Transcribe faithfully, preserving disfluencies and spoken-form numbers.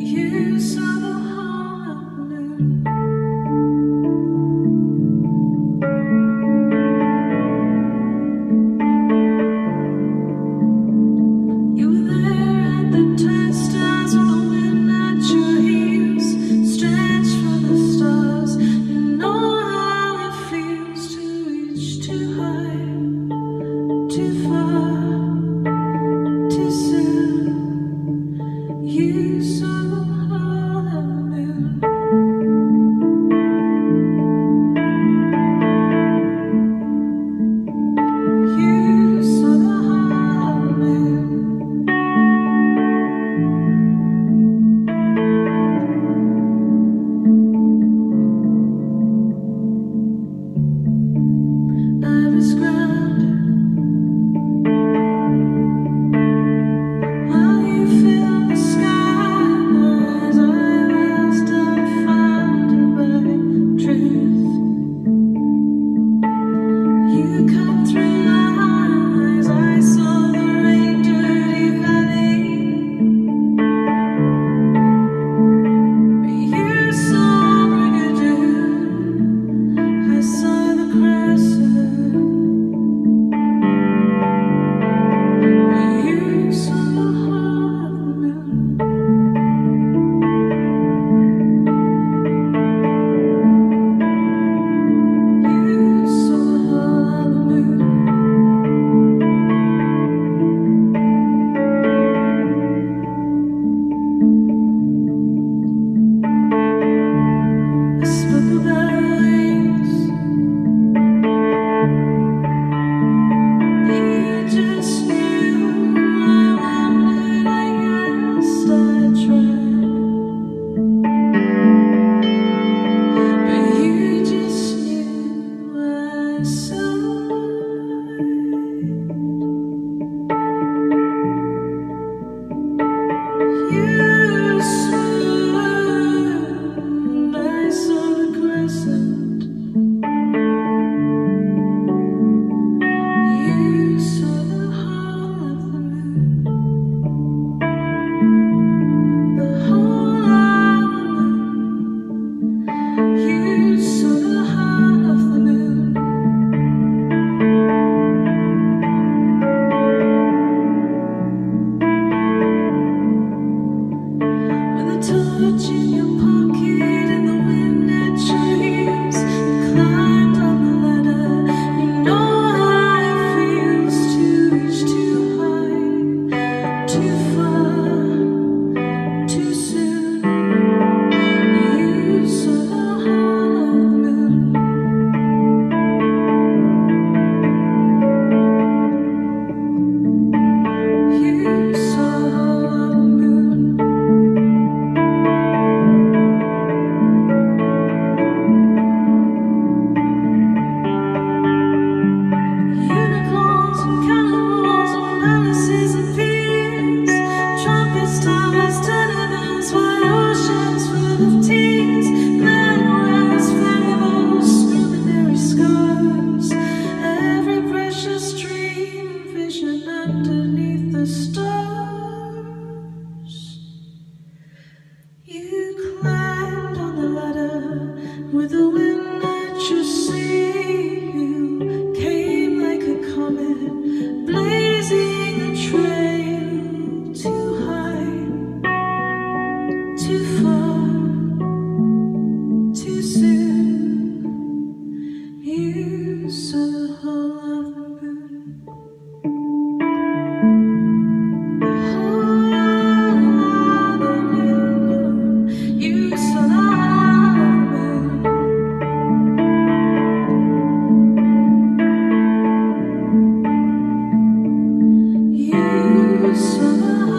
You saw the heart of the moon. Here's a hummingbird. You're so lovely. You're so lovely.